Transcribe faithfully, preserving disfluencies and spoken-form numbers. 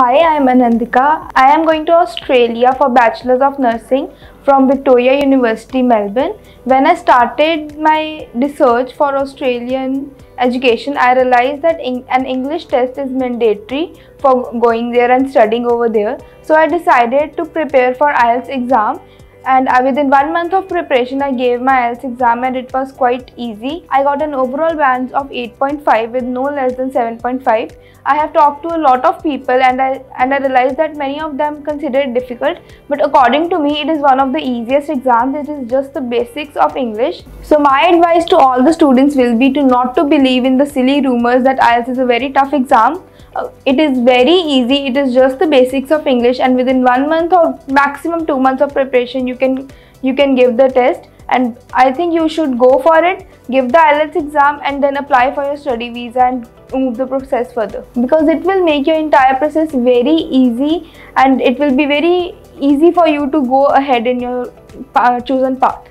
Hi, I am Anandika. I am going to Australia for Bachelor's of Nursing from Victoria University, Melbourne. When I started my research for Australian education, I realized that an English test is mandatory for going there and studying over there. So I decided to prepare for I E L T S exam. And within one month of preparation, I gave my I E L T S exam and it was quite easy. I got an overall band of eight point five with no less than seven point five. I have talked to a lot of people and I, and I realized that many of them consider it difficult. But according to me, it is one of the easiest exams. It is just the basics of English. So my advice to all the students will be to not to believe in the silly rumors that I E L T S is a very tough exam. It is very easy. It is just the basics of English, and within one month or maximum two months of preparation you can you can give the test, and I think you should go for it, give the I E L T S exam and then apply for your study visa and move the process further, because it will make your entire process very easy and it will be very easy for you to go ahead in your chosen path.